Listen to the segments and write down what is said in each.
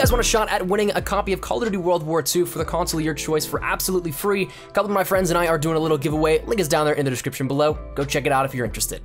guys want a shot at winning a copy of Call of Duty World War II for the console of your choice for absolutely free, a couple of my friends and I are doing a little giveaway. Link is down there in the description below. Go check it out if you're interested.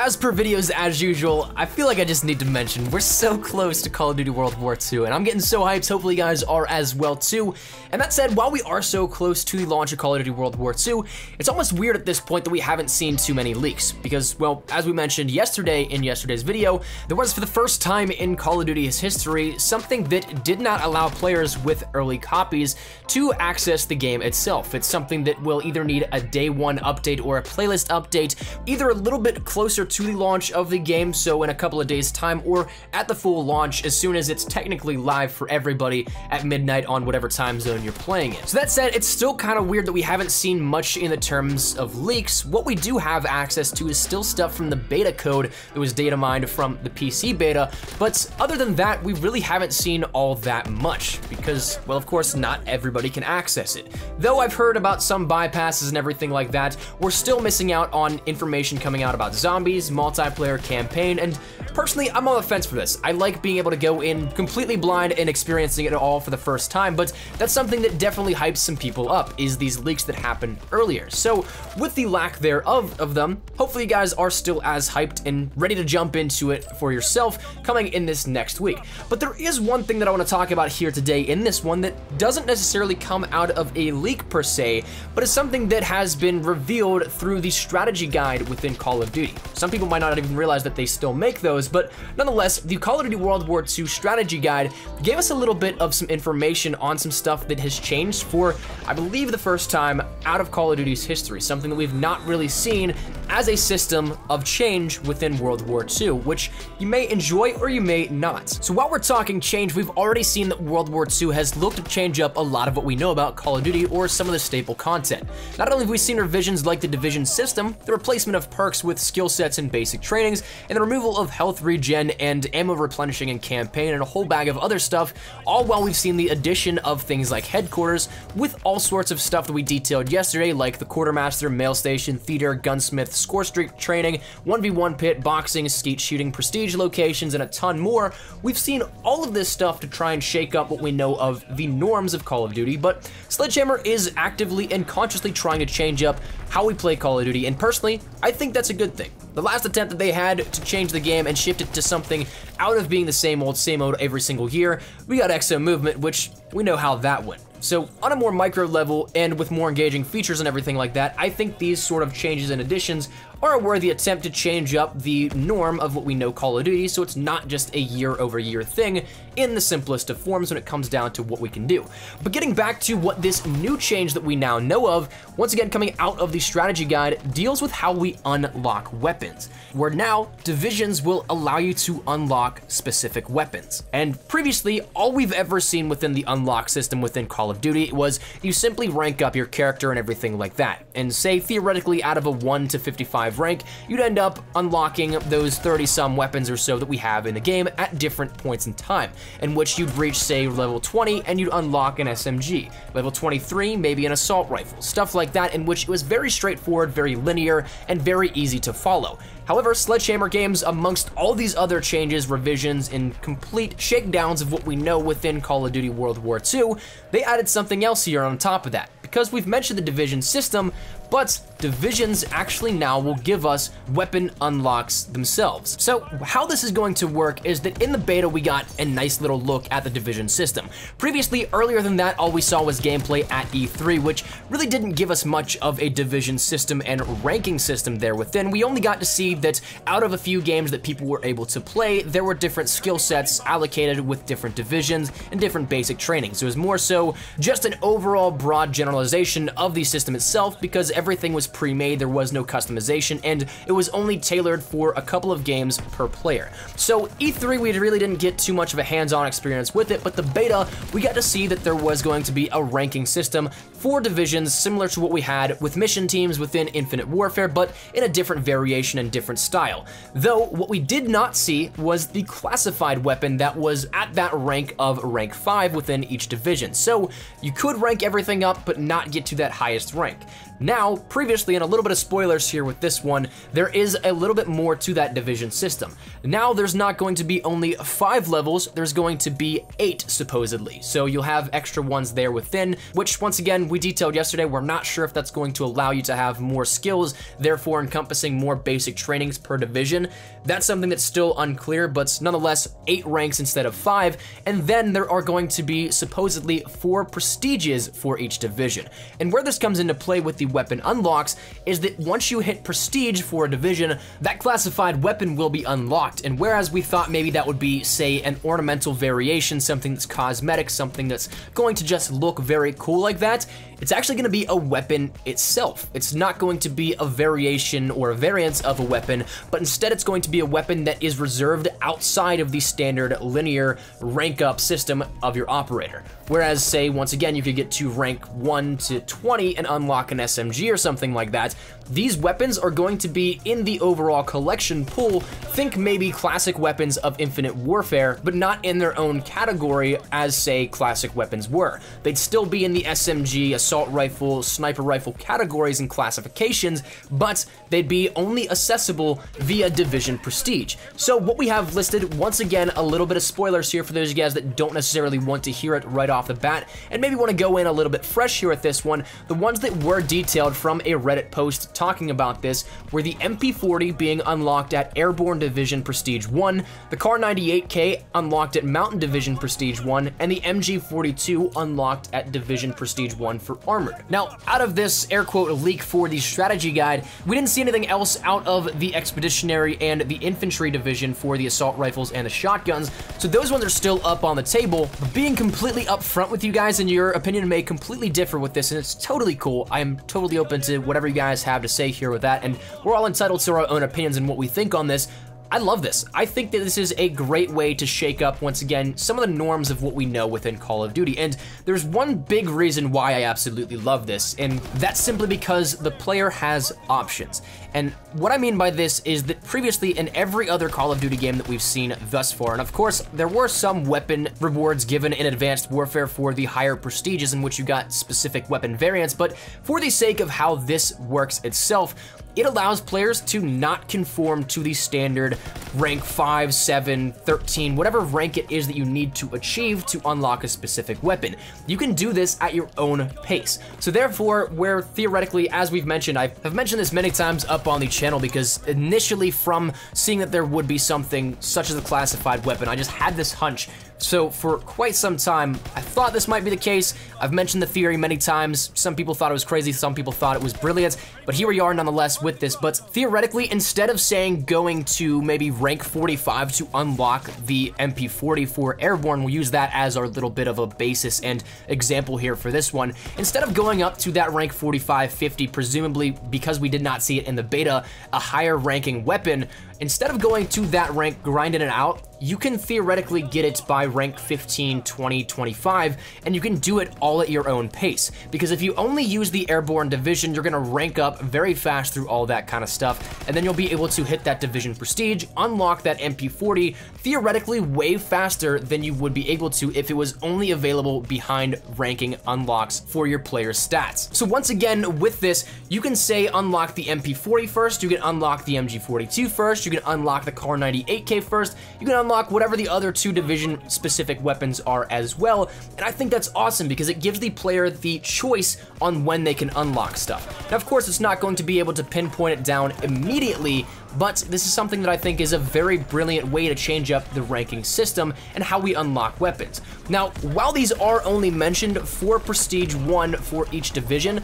As per videos as usual, I feel like I just need to mention we're so close to Call of Duty World War II, and I'm getting so hyped, hopefully you guys are as well too. And that said, while we are so close to the launch of Call of Duty World War II, it's almost weird at this point that we haven't seen too many leaks, because, well, as we mentioned yesterday in yesterday's video, there was for the first time in Call of Duty's history something that did not allow players with early copies to access the game itself. It's something that will either need a day one update or a playlist update, either a little bit closer to the launch of the game, so in a couple of days time, or at the full launch as soon as it's technically live for everybody at midnight on whatever time zone you're playing it. So that said, it's still kind of weird that we haven't seen much in the terms of leaks. What we do have access to is still stuff from the beta code that was data mined from the PC beta, but other than that, we really haven't seen all that much because, well, of course, not everybody can access it. Though I've heard about some bypasses and everything like that, we're still missing out on information coming out about zombies, multiplayer campaign, and personally, I'm on the fence for this. I like being able to go in completely blind and experiencing it all for the first time, but that's something that definitely hypes some people up, is these leaks that happened earlier. So with the lack thereof of them, hopefully you guys are still as hyped and ready to jump into it for yourself coming in this next week. But there is one thing that I want to talk about here today in this one that doesn't necessarily come out of a leak per se, but is something that has been revealed through the strategy guide within Call of Duty. Some people might not even realize that they still make those, but nonetheless, the Call of Duty World War II strategy guide gave us a little bit of some information on some stuff that has changed for, I believe, the first time out of Call of Duty's history, something that we've not really seen as a system of change within World War II, which you may enjoy or you may not. So while we're talking change, we've already seen that World War II has looked to change up a lot of what we know about Call of Duty or some of the staple content. Not only have we seen revisions like the Division system, the replacement of perks with skill sets and basic trainings, and the removal of health regen and ammo replenishing in campaign and a whole bag of other stuff, all while we've seen the addition of things like headquarters with all sorts of stuff that we detailed yesterday, like the quartermaster, mail station, theater, gunsmith, score streak training, 1v1 pit, boxing, skeet shooting, prestige locations, and a ton more. We've seen all of this stuff to try and shake up what we know of the norms of Call of Duty, but Sledgehammer is actively and consciously trying to change up how we play Call of Duty, and personally, I think that's a good thing. The last attempt that they had to change the game and shift it to something out of being the same old every single year, we got Exo Movement, which we know how that went. So on a more micro level and with more engaging features and everything like that, I think these sort of changes and additions are a worthy attempt to change up the norm of what we know Call of Duty, so it's not just a year-over-year thing in the simplest of forms when it comes down to what we can do. But getting back to what this new change that we now know of, once again coming out of the strategy guide, deals with how we unlock weapons, where now divisions will allow you to unlock specific weapons. And previously, all we've ever seen within the unlock system within Call of Duty was you simply rank up your character and everything like that. And say, theoretically, out of a 1 to 55 rank, you'd end up unlocking those 30-some weapons or so that we have in the game at different points in time, in which you'd reach, say, level 20 and you'd unlock an SMG, level 23, maybe an assault rifle, stuff like that, in which it was very straightforward, very linear, and very easy to follow. However, Sledgehammer Games, amongst all these other changes, revisions, and complete shakedowns of what we know within Call of Duty World War II, they added something else here on top of that. Because we've mentioned the division system, but divisions actually now will give us weapon unlocks themselves. So how this is going to work is that in the beta, we got a nice little look at the division system. Previously, earlier than that, all we saw was gameplay at E3, which really didn't give us much of a division system and ranking system there within. We only got to see that out of a few games that people were able to play, there were different skill sets allocated with different divisions and different basic trainings. So it was more so just an overall broad generalization of the system itself, because everything was pre-made, there was no customization, and it was only tailored for a couple of games per player. So E3, we really didn't get too much of a hands-on experience with it, but the beta, we got to see that there was going to be a ranking system for divisions similar to what we had with mission teams within Infinite Warfare, but in a different variation and different style. Though, what we did not see was the classified weapon that was at that rank of rank 5 within each division. So you could rank everything up, but not get to that highest rank. Now, previously, and a little bit of spoilers here with this one, there is a little bit more to that division system. Now there's not going to be only 5 levels, there's going to be 8 supposedly. So you'll have extra ones there within, which once again, we detailed yesterday, we're not sure if that's going to allow you to have more skills, therefore encompassing more basic trainings per division. That's something that's still unclear, but nonetheless, 8 ranks instead of 5. And then there are going to be supposedly 4 prestiges for each division. And where this comes into play with the weapon unlocks is that once you hit prestige for a division, that classified weapon will be unlocked. And whereas we thought maybe that would be, say, an ornamental variation, something that's cosmetic, something that's going to just look very cool like that, it's actually going to be a weapon itself. It's not going to be a variation or a variance of a weapon, but instead it's going to be a weapon that is reserved outside of the standard linear rank up system of your operator. Whereas, say, once again, you could get to rank 1 to 20 and unlock an SMG or something like that. These weapons are going to be in the overall collection pool. Think maybe classic weapons of Infinite Warfare, but not in their own category as, say, classic weapons were. They'd still be in the SMG, assault rifle, sniper rifle categories and classifications, but they'd be only accessible via division prestige. So what we have listed, once again, a little bit of spoilers here for those of you guys that don't necessarily want to hear it right off the bat and maybe want to go in a little bit fresh here at this one. The ones that were detailed from a Reddit post talking about this were the MP40 being unlocked at Airborne Division Prestige 1, the Kar98k unlocked at Mountain Division Prestige 1, and the MG42 unlocked at Division Prestige 1 for Armored. Now, out of this air quote leak for the strategy guide, we didn't see anything else out of the Expeditionary and the Infantry Division for the assault rifles and the shotguns, so those ones are still up on the table. But being completely upfront with you guys, and your opinion may completely differ with this, and it's totally cool. I am totally open to whatever you guys have to say here with that, and we're all entitled to our own opinions and what we think on this. I love this. I think that this is a great way to shake up, once again, some of the norms of what we know within Call of Duty. And there's one big reason why I absolutely love this, and that's simply because the player has options. And what I mean by this is that previously in every other Call of Duty game that we've seen thus far, and of course, there were some weapon rewards given in Advanced Warfare for the higher prestiges in which you got specific weapon variants, but for the sake of how this works itself, it allows players to not conform to the standard rank 5, 7, 13, whatever rank it is that you need to achieve to unlock a specific weapon. You can do this at your own pace. So therefore, where theoretically, as we've mentioned, I have mentioned this many times up on the channel, because initially from seeing that there would be something such as a classified weapon, I just had this hunch. So for quite some time, I thought this might be the case. I've mentioned the theory many times. Some people thought it was crazy, some people thought it was brilliant, but here we are nonetheless with this. But theoretically, instead of saying going to maybe rank 45 to unlock the MP40 for Airborne, we'll use that as our little bit of a basis and example here for this one. Instead of going up to that rank 45, 50, presumably because we did not see it in the beta, a higher ranking weapon, instead of going to that rank, grinding it out, you can theoretically get it by rank 15, 20, 25, and you can do it all at your own pace. Because if you only use the Airborne Division, you're gonna rank up very fast through all that kind of stuff, and then you'll be able to hit that division prestige, unlock that MP40, theoretically way faster than you would be able to if it was only available behind ranking unlocks for your player's stats. So once again, with this, you can say unlock the MP40 first, you can unlock the MG42 first, you can unlock the Kar98k first, you can unlock whatever the other 2 division specific weapons are as well. And I think that's awesome because it gives the player the choice on when they can unlock stuff. Now, of course, it's not going to be able to pinpoint it down immediately, but this is something that I think is a very brilliant way to change up the ranking system and how we unlock weapons. Now, while these are only mentioned for Prestige 1 for each division,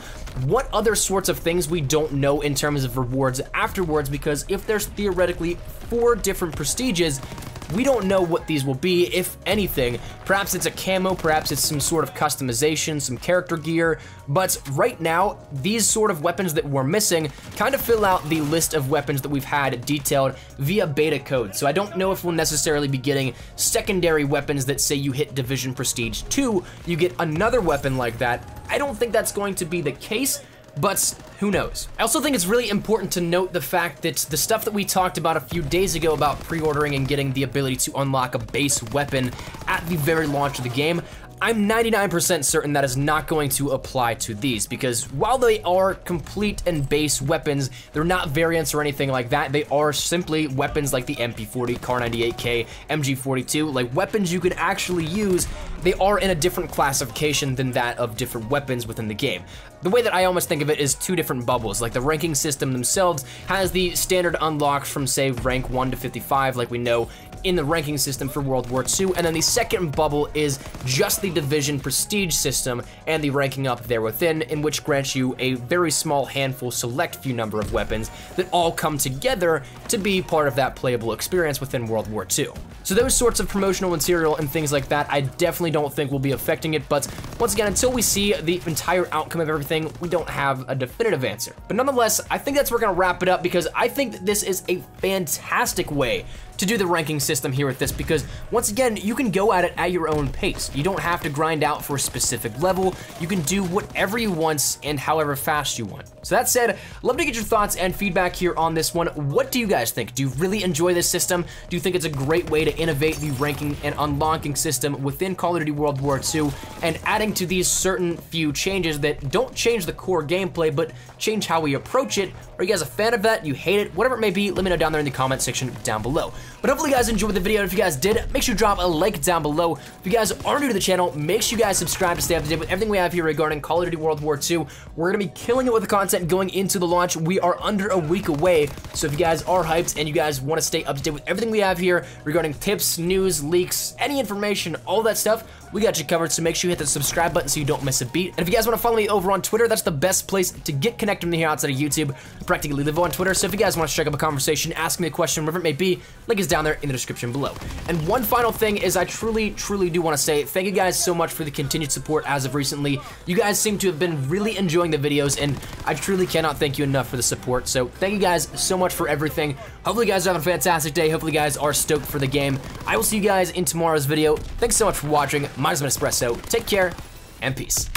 what other sorts of things we don't know in terms of rewards afterwards, because if there's theoretically 4 different prestiges, we don't know what these will be, if anything. Perhaps it's a camo, perhaps it's some sort of customization, some character gear, but right now, these sort of weapons that we're missing kind of fill out the list of weapons that we've had detailed via beta code. So I don't know if we'll necessarily be getting secondary weapons that say you hit Division Prestige 2, you get another weapon like that. I don't think that's going to be the case, but who knows? I also think it's really important to note the fact that the stuff that we talked about a few days ago about pre-ordering and getting the ability to unlock a base weapon at the very launch of the game, I'm 99% certain that is not going to apply to these, because while they are complete and base weapons, they're not variants or anything like that. They are simply weapons like the MP40, Kar98k, MG42, like weapons you could actually use. They are in a different classification than that of different weapons within the game. The way that I almost think of it is two different bubbles. Like the ranking system themselves has the standard unlocks from say rank 1 to 55 like we know in the ranking system for World War II, and then the second bubble is just the division prestige system and the ranking up there within, in which grants you a very small handful, select few number of weapons that all come together to be part of that playable experience within World War II. So those sorts of promotional material and things like that, I definitely don't think will be affecting it, but once again, until we see the entire outcome of everything, we don't have a definitive answer. But nonetheless, I think that's where we're gonna wrap it up, because I think that this is a fantastic way to do the ranking system here with this, because once again, you can go at it at your own pace. You don't have to grind out for a specific level. You can do whatever you want and however fast you want. So that said, love to get your thoughts and feedback here on this one. What do you guys think? Do you really enjoy this system? Do you think it's a great way to innovate the ranking and unlocking system within Call of Duty World War II, and adding to these certain few changes that don't change the core gameplay, but change how we approach it? Are you guys a fan of that? You hate it? Whatever it may be, let me know down there in the comment section down below. But hopefully you guys enjoyed the video, and if you guys did, make sure you drop a like down below. If you guys are new to the channel, make sure you guys subscribe to stay up to date with everything we have here regarding Call of Duty World War II. We're gonna be killing it with the content going into the launch. We are under a week away, so if you guys are hyped and you guys wanna stay up to date with everything we have here regarding tips, news, leaks, any information, all that stuff, we got you covered, so make sure you hit the subscribe button so you don't miss a beat. And if you guys wanna follow me over on Twitter, that's the best place to get connected from here outside of YouTube. I practically live on Twitter, so if you guys wanna strike up a conversation, ask me a question, whatever it may be, link is down there in the description below. And one final thing is I truly do want to say thank you guys so much for the continued support as of recently. You guys seem to have been really enjoying the videos, and I truly cannot thank you enough for the support. So thank you guys so much for everything. Hopefully you guys are having a fantastic day. Hopefully you guys are stoked for the game. I will see you guys in tomorrow's video. Thanks so much for watching. Mine's been Espresso. Take care and peace.